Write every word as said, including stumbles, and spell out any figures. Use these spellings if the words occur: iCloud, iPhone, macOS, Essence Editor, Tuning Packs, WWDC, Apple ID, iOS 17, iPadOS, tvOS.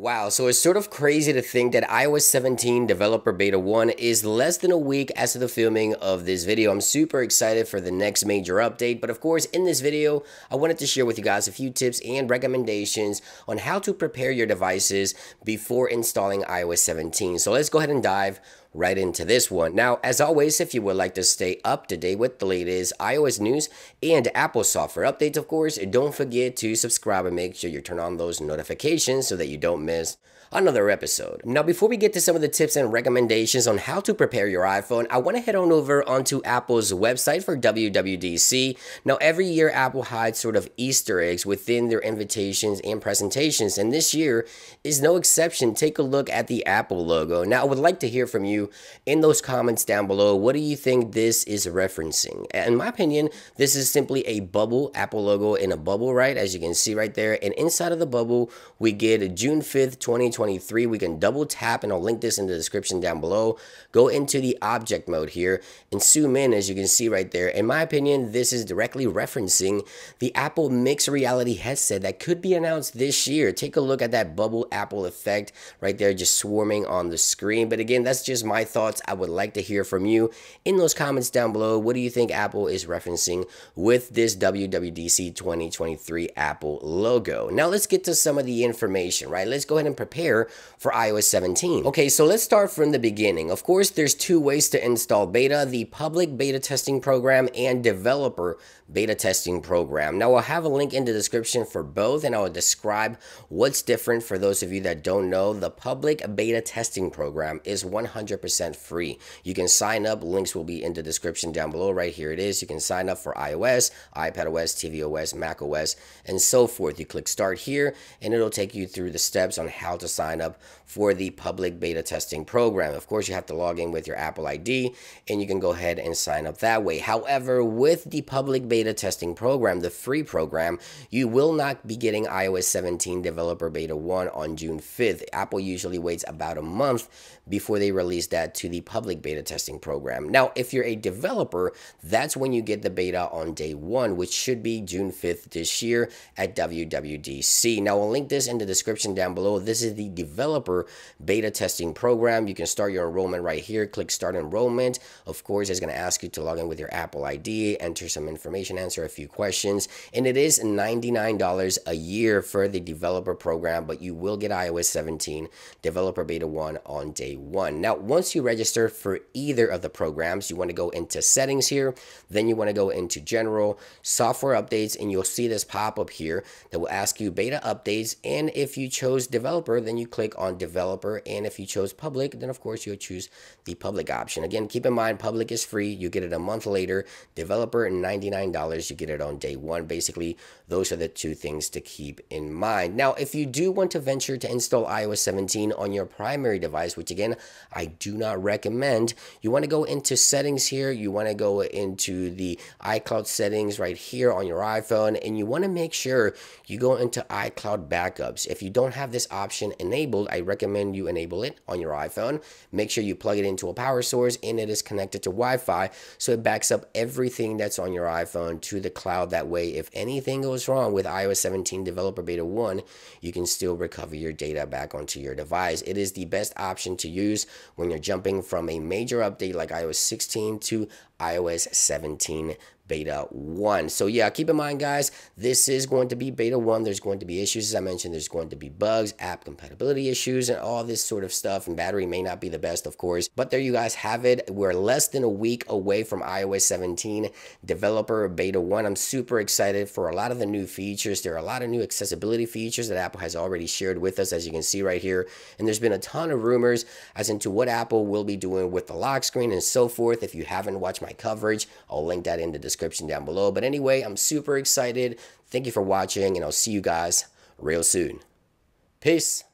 Wow, so it's sort of crazy to think that i O S seventeen Developer Beta one is less than a week as to the filming of this video. I'm super excited for the next major update, but of course in this video, I wanted to share with you guys a few tips and recommendations on how to prepare your devices before installing i O S seventeen. So let's go ahead and dive right into this one. Now, as always, if you would like to stay up to date with the latest iOS news and Apple software updates, of course, don't forget to subscribe and make sure you turn on those notifications so that you don't miss another episode. Now, before we get to some of the tips and recommendations on how to prepare your iPhone, I want to head on over onto Apple's website for W W D C. Now, every year Apple hides sort of Easter eggs within their invitations and presentations, and this year is no exception. Take a look at the Apple logo. Now, I would like to hear from you in those comments down below. What do you think this is referencing? In my opinion, this is simply a bubble, Apple logo in a bubble, right? As you can see right there. And inside of the bubble, we get June fifth, twenty twenty-three. We can double tap, and I'll link this in the description down below. Go into the object mode here and zoom in, as you can see right there. In my opinion, this is directly referencing the Apple mixed reality headset that could be announced this year. Take a look at that bubble Apple effect right there, just swarming on the screen. But again, that's just my thoughts. I would like to hear from you in those comments down below. What do you think Apple is referencing with this W W D C twenty twenty-three Apple logo? Now let's get to some of the information, right? Let's go ahead and prepare for i O S seventeen. Okay, so let's start from the beginning. Of course, there's two ways to install beta: the public beta testing program and developer beta testing program. Now I'll have a link in the description for both, and I'll describe what's different for those of you that don't know. The public beta testing program is one hundred percent free. You can sign up. Links will be in the description down below. Right here it is. You can sign up for iOS, iPadOS, tvOS, macOS, and so forth. You click start here, and it'll take you through the steps on how to sign up for the public beta testing program. Of course, you have to log in with your Apple I D, and you can go ahead and sign up that way. However, with the public beta testing program, the free program, you will not be getting i O S seventeen Developer Beta one on June fifth. Apple usually waits about a month before they release that to the public beta testing program. Now, if you're a developer, that's when you get the beta on day one, which should be June fifth this year at W W D C. Now, I'll link this in the description down below. This is the developer beta testing program. You can start your enrollment right here. Click start enrollment. Of course, it's going to ask you to log in with your Apple I D, enter some information, answer a few questions, and it is ninety-nine dollars a year for the developer program, but you will get i O S seventeen Developer Beta one on day one. Now, once you register for either of the programs, you want to go into settings here, then you want to go into general software updates, and you'll see this pop up here that will ask you beta updates. And if you chose developer, then you click on developer, and if you chose public, then of course you'll choose the public option. Again, keep in mind, public is free, you get it a month later. Developer, ninety-nine dollars, you get it on day one. Basically, those are the two things to keep in mind. Now, if you do want to venture to install i O S seventeen on your primary device, which again I do not recommend, you want to go into settings here, you want to go into the iCloud settings right here on your iPhone, and you want to make sure you go into iCloud backups. If you don't have this option enabled, I recommend you enable it on your iPhone. Make sure you plug it into a power source and it is connected to Wi-Fi, so it backs up everything that's on your iPhone to the cloud. That way, if anything goes wrong with i O S seventeen Developer Beta one, you can still recover your data back onto your device. It is the best option to use when you're jumping from a major update like i O S sixteen to i O S seventeen Beta one. So yeah, keep in mind, guys, this is going to be Beta one. There's going to be issues. As I mentioned, there's going to be bugs, app compatibility issues, and all this sort of stuff. And battery may not be the best, of course. But there you guys have it. We're less than a week away from i O S seventeen Developer Beta one. I'm super excited for a lot of the new features. There are a lot of new accessibility features that Apple has already shared with us, as you can see right here. And there's been a ton of rumors as into what Apple will be doing with the lock screen and so forth. If you haven't watched my coverage, I'll link that in the description. description down below. But anyway, I'm super excited. Thank you for watching, and I'll see you guys real soon. Peace.